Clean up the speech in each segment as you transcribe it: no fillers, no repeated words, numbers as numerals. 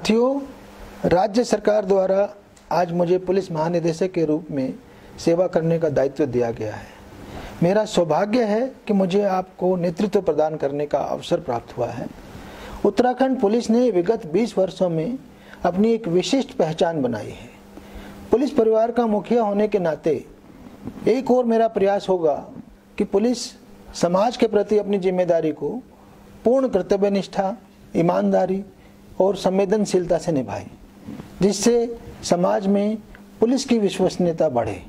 साथियों, राज्य सरकार द्वारा आज मुझे पुलिस महानिदेशक के रूप में सेवा करने का दायित्व दिया गया है। मेरा सौभाग्य है कि मुझे आपको नेतृत्व प्रदान करने का अवसर प्राप्त हुआ है। उत्तराखंड पुलिस ने विगत 20 वर्षों में अपनी एक विशिष्ट पहचान बनाई है। पुलिस परिवार का मुखिया होने के नाते एक और मेरा प्रयास होगा कि पुलिस समाज के प्रति अपनी जिम्मेदारी को पूर्ण कर्तव्यनिष्ठा, ईमानदारी और संवेदनशीलता से निभाए, जिससे समाज में पुलिस की विश्वसनीयता बढ़े।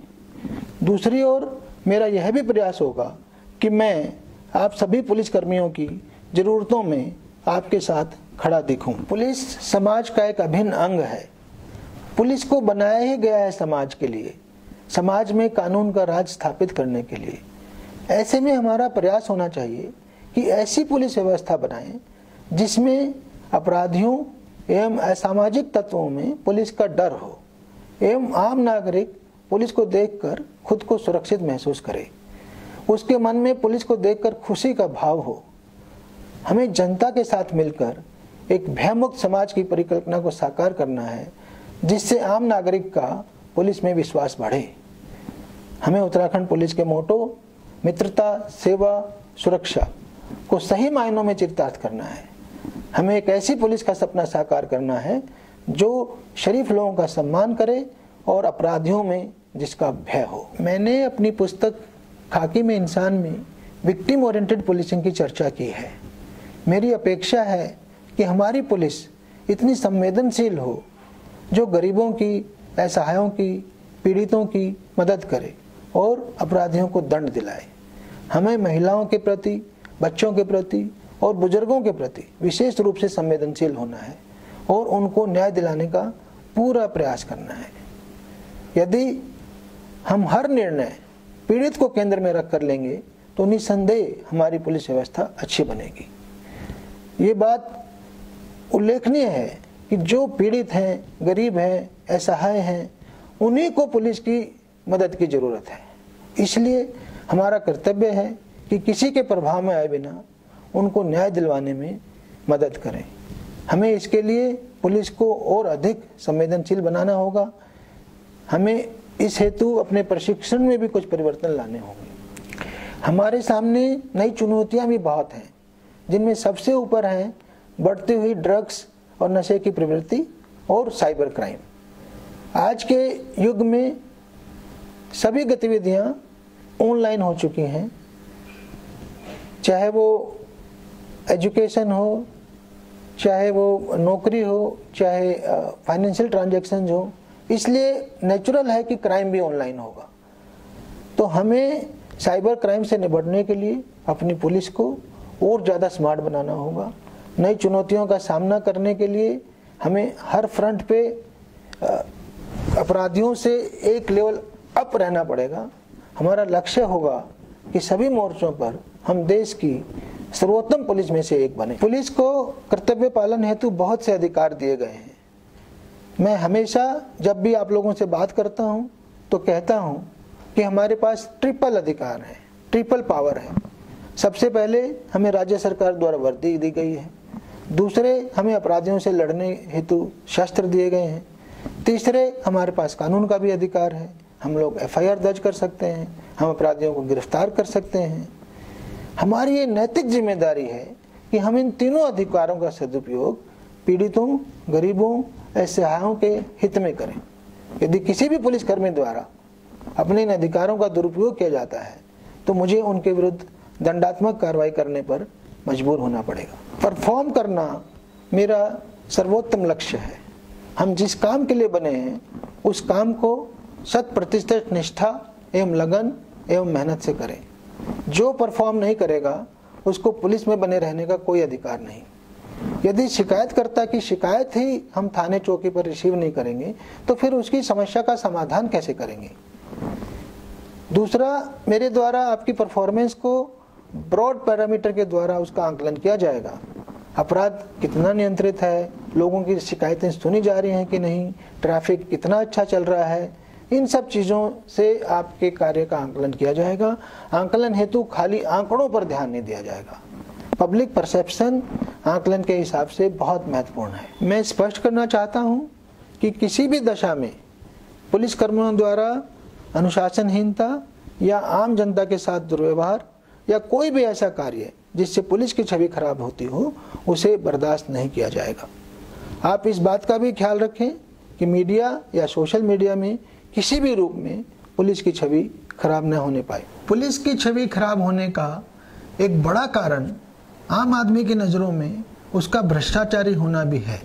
दूसरी ओर मेरा यह भी प्रयास होगा कि मैं आप सभी पुलिसकर्मियों की ज़रूरतों में आपके साथ खड़ा दिखूं। पुलिस समाज का एक अभिन्न अंग है। पुलिस को बनाया ही गया है समाज के लिए, समाज में कानून का राज स्थापित करने के लिए। ऐसे में हमारा प्रयास होना चाहिए कि ऐसी पुलिस व्यवस्था बनाएं जिसमें अपराधियों एवं असामाजिक तत्वों में पुलिस का डर हो एवं आम नागरिक पुलिस को देखकर खुद को सुरक्षित महसूस करे, उसके मन में पुलिस को देखकर खुशी का भाव हो। हमें जनता के साथ मिलकर एक भयमुक्त समाज की परिकल्पना को साकार करना है, जिससे आम नागरिक का पुलिस में विश्वास बढ़े। हमें उत्तराखंड पुलिस के मोटो मित्रता, सेवा, सुरक्षा को सही मायनों में चरितार्थ करना है। हमें एक ऐसी पुलिस का सपना साकार करना है जो शरीफ लोगों का सम्मान करे और अपराधियों में जिसका भय हो। मैंने अपनी पुस्तक खाकी में इंसान में विक्टिम ओरिएंटेड पुलिसिंग की चर्चा की है। मेरी अपेक्षा है कि हमारी पुलिस इतनी संवेदनशील हो जो गरीबों की, असहायों की, पीड़ितों की मदद करे और अपराधियों को दंड दिलाए। हमें महिलाओं के प्रति, बच्चों के प्रति और बुजुर्गों के प्रति विशेष रूप से संवेदनशील होना है और उनको न्याय दिलाने का पूरा प्रयास करना है। यदि हम हर निर्णय पीड़ित को केंद्र में रख कर लेंगे तो निसंदेह हमारी पुलिस व्यवस्था अच्छी बनेगी। ये बात उल्लेखनीय है कि जो पीड़ित हैं, गरीब हैं, असहाय हैं, उन्हीं को पुलिस की मदद की ज़रूरत है। इसलिए हमारा कर्तव्य है कि किसी के प्रभाव में आए बिना उनको न्याय दिलवाने में मदद करें। हमें इसके लिए पुलिस को और अधिक संवेदनशील बनाना होगा। हमें इस हेतु अपने प्रशिक्षण में भी कुछ परिवर्तन लाने होंगे। हमारे सामने नई चुनौतियां भी बहुत हैं, जिनमें सबसे ऊपर हैं बढ़ती हुई ड्रग्स और नशे की प्रवृत्ति और साइबर क्राइम। आज के युग में सभी गतिविधियां ऑनलाइन हो चुकी हैं, चाहे वो एजुकेशन हो, चाहे वो नौकरी हो, चाहे फाइनेंशियल ट्रांजैक्शन हो। इसलिए नेचुरल है कि क्राइम भी ऑनलाइन होगा। तो हमें साइबर क्राइम से निपटने के लिए अपनी पुलिस को और ज़्यादा स्मार्ट बनाना होगा। नई चुनौतियों का सामना करने के लिए हमें हर फ्रंट पे अपराधियों से एक लेवल अप रहना पड़ेगा। हमारा लक्ष्य होगा कि सभी मोर्चों पर हम देश की सर्वोत्तम पुलिस में से एक बने। पुलिस को कर्तव्य पालन हेतु बहुत से अधिकार दिए गए हैं। मैं हमेशा जब भी आप लोगों से बात करता हूं, तो कहता हूं कि हमारे पास ट्रिपल अधिकार है, ट्रिपल पावर है। सबसे पहले हमें राज्य सरकार द्वारा वर्दी दी गई है, दूसरे हमें अपराधियों से लड़ने हेतु शस्त्र दिए गए हैं, तीसरे हमारे पास कानून का भी अधिकार है। हम लोग एफआईआर दर्ज कर सकते हैं, हम अपराधियों को गिरफ्तार कर सकते हैं। हमारी ये नैतिक जिम्मेदारी है कि हम इन तीनों अधिकारों का सदुपयोग पीड़ितों, गरीबों, असहायों के हित में करें। यदि किसी भी पुलिसकर्मी द्वारा अपने इन अधिकारों का दुरुपयोग किया जाता है तो मुझे उनके विरुद्ध दंडात्मक कार्रवाई करने पर मजबूर होना पड़ेगा। परफॉर्म करना मेरा सर्वोत्तम लक्ष्य है। हम जिस काम के लिए बने हैं उस काम को 100% निष्ठा एवं लगन एवं मेहनत से करें। जो परफॉर्म नहीं करेगा उसको पुलिस में बने रहने का कोई अधिकार नहीं। यदि शिकायतकर्ता की शिकायत ही हम थाने चौकी पर रिसीव नहीं करेंगे तो फिर उसकी समस्या का समाधान कैसे करेंगे। दूसरा, मेरे द्वारा आपकी परफॉर्मेंस को ब्रॉड पैरामीटर के द्वारा उसका आकलन किया जाएगा। अपराध कितना नियंत्रित है, लोगों की शिकायतें सुनी जा रही हैं कि नहीं, ट्रैफिक कितना अच्छा चल रहा है, इन सब चीज़ों से आपके कार्य का आकलन किया जाएगा। आकलन हेतु खाली आंकड़ों पर ध्यान नहीं दिया जाएगा, पब्लिक परसेप्शन आकलन के हिसाब से बहुत महत्वपूर्ण है। मैं स्पष्ट करना चाहता हूं कि किसी भी दशा में पुलिस कर्मियों द्वारा अनुशासनहीनता या आम जनता के साथ दुर्व्यवहार या कोई भी ऐसा कार्य जिससे पुलिस की छवि खराब होती हो, उसे बर्दाश्त नहीं किया जाएगा। आप इस बात का भी ख्याल रखें कि मीडिया या सोशल मीडिया में किसी भी रूप में पुलिस की छवि खराब न होने पाए। पुलिस की छवि खराब होने का एक बड़ा कारण आम आदमी की नज़रों में उसका भ्रष्टाचारी होना भी है।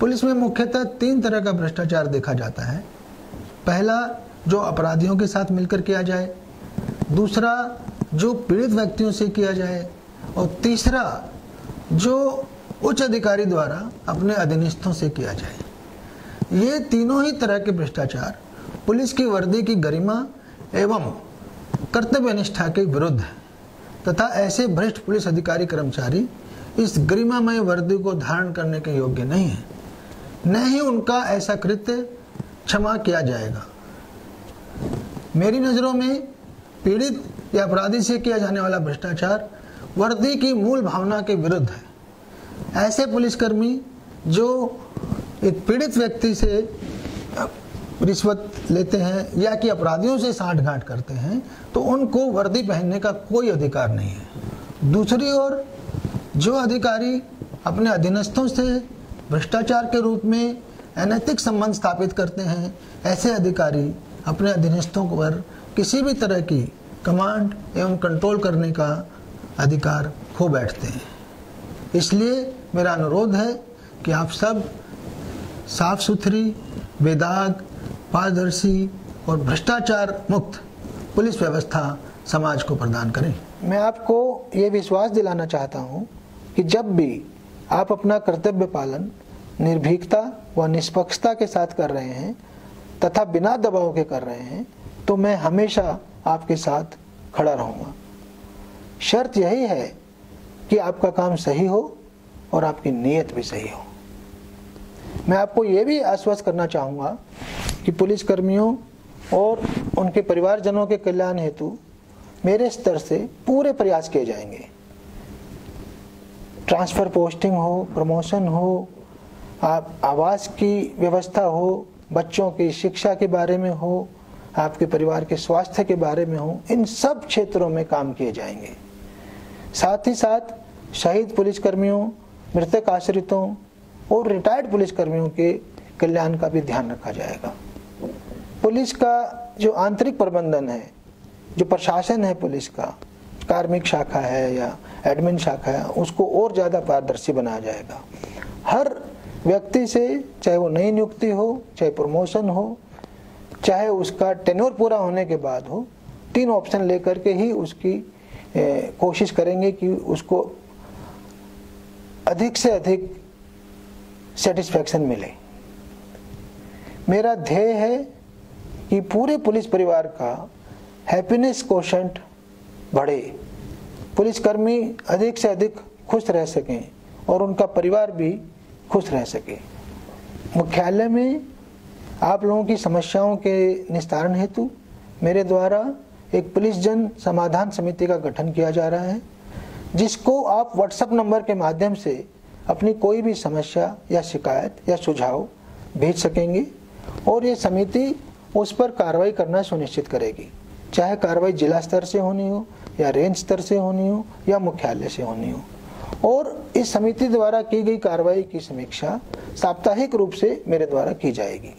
पुलिस में मुख्यतः 3 तरह का भ्रष्टाचार देखा जाता है। पहला, जो अपराधियों के साथ मिलकर किया जाए, दूसरा, जो पीड़ित व्यक्तियों से किया जाए, और तीसरा, जो उच्च अधिकारी द्वारा अपने अधीनस्थों से किया जाए। ये तीनों ही तरह के भ्रष्टाचार पुलिस की वर्दी की गरिमा एवं कर्तव्य निष्ठा के विरुद्ध है, तथा ऐसे भ्रष्ट पुलिस अधिकारी कर्मचारी इस गरिमामय वर्दी को धारण करने के योग्य नहीं है, न ही उनका ऐसा कृत्य क्षमा किया जाएगा। मेरी नज़रों में पीड़ित या अपराधी से किया जाने वाला भ्रष्टाचार वर्दी की मूल भावना के विरुद्ध है। ऐसे पुलिसकर्मी जो एक पीड़ित व्यक्ति से रिश्वत लेते हैं या कि अपराधियों से सांठगांठ करते हैं, तो उनको वर्दी पहनने का कोई अधिकार नहीं है। दूसरी ओर, जो अधिकारी अपने अधीनस्थों से भ्रष्टाचार के रूप में अनैतिक संबंध स्थापित करते हैं, ऐसे अधिकारी अपने अधीनस्थों पर किसी भी तरह की कमांड एवं कंट्रोल करने का अधिकार खो बैठते हैं। इसलिए मेरा अनुरोध है कि आप सब साफ सुथरी, बेदाग, पारदर्शी और भ्रष्टाचार मुक्त पुलिस व्यवस्था समाज को प्रदान करें। मैं आपको ये विश्वास दिलाना चाहता हूँ कि जब भी आप अपना कर्तव्य पालन निर्भीकता व निष्पक्षता के साथ कर रहे हैं तथा बिना दबाव के कर रहे हैं, तो मैं हमेशा आपके साथ खड़ा रहूँगा। शर्त यही है कि आपका काम सही हो और आपकी नीयत भी सही हो। मैं आपको ये भी आश्वस्त करना चाहूँगा कि पुलिस कर्मियों और उनके परिवारजनों के कल्याण हेतु मेरे स्तर से पूरे प्रयास किए जाएंगे। ट्रांसफ़र पोस्टिंग हो, प्रमोशन हो, आप आवास की व्यवस्था हो, बच्चों की शिक्षा के बारे में हो, आपके परिवार के स्वास्थ्य के बारे में हो, इन सब क्षेत्रों में काम किए जाएंगे। साथ ही साथ शहीद पुलिसकर्मियों, मृतक आश्रितों और रिटायर्ड पुलिसकर्मियों के कल्याण का भी ध्यान रखा जाएगा। पुलिस का जो आंतरिक प्रबंधन है, जो प्रशासन है पुलिस का, कार्मिक शाखा है या एडमिन शाखा है, उसको और ज़्यादा पारदर्शी बनाया जाएगा। हर व्यक्ति से, चाहे वो नई नियुक्ति हो, चाहे प्रमोशन हो, चाहे उसका टेन्योर पूरा होने के बाद हो, 3 ऑप्शन लेकर के ही उसकी कोशिश करेंगे कि उसको अधिक से अधिक सेटिस्फैक्शन मिले। मेरा ध्येय है कि पूरे पुलिस परिवार का हैप्पीनेस कोशेंट बढ़े, पुलिसकर्मी अधिक से अधिक खुश रह सकें और उनका परिवार भी खुश रह सके। मुख्यालय में आप लोगों की समस्याओं के निस्तारण हेतु मेरे द्वारा एक पुलिस जन समाधान समिति का गठन किया जा रहा है, जिसको आप व्हाट्सएप नंबर के माध्यम से अपनी कोई भी समस्या या शिकायत या सुझाव भेज सकेंगे, और ये समिति उस पर कार्रवाई करना सुनिश्चित करेगी, चाहे कार्रवाई जिला स्तर से होनी हो या रेंज स्तर से होनी हो या मुख्यालय से होनी हो। और इस समिति द्वारा की गई कार्रवाई की समीक्षा साप्ताहिक रूप से मेरे द्वारा की जाएगी।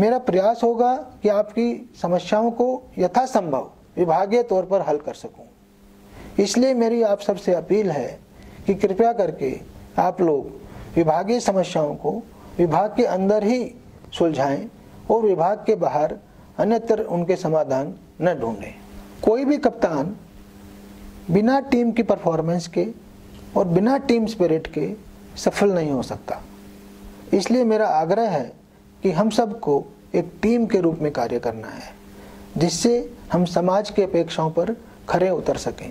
मेरा प्रयास होगा कि आपकी समस्याओं को यथासंभव विभागीय तौर पर हल कर सकूं। इसलिए मेरी आप सबसे अपील है कि कृपया करके आप लोग विभागीय समस्याओं को विभाग के अंदर ही सुलझाएं और विभाग के बाहर अन्यत्र उनके समाधान न ढूंढें। कोई भी कप्तान बिना टीम की परफॉर्मेंस के और बिना टीम स्पिरिट के सफल नहीं हो सकता। इसलिए मेरा आग्रह है कि हम सबको एक टीम के रूप में कार्य करना है, जिससे हम समाज की अपेक्षाओं पर खरे उतर सकें।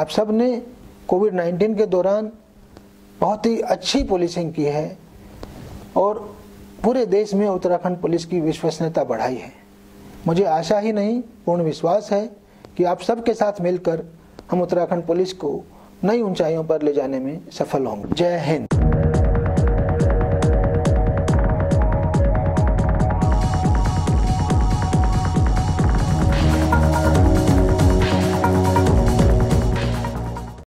आप सब ने कोविड-19 के दौरान बहुत ही अच्छी पुलिसिंग की है और पूरे देश में उत्तराखंड पुलिस की विश्वसनीयता बढ़ाई है। मुझे आशा ही नहीं, पूर्ण विश्वास है कि आप सबके साथ मिलकर हम उत्तराखंड पुलिस को नई ऊंचाइयों पर ले जाने में सफल होंगे। जय हिंद।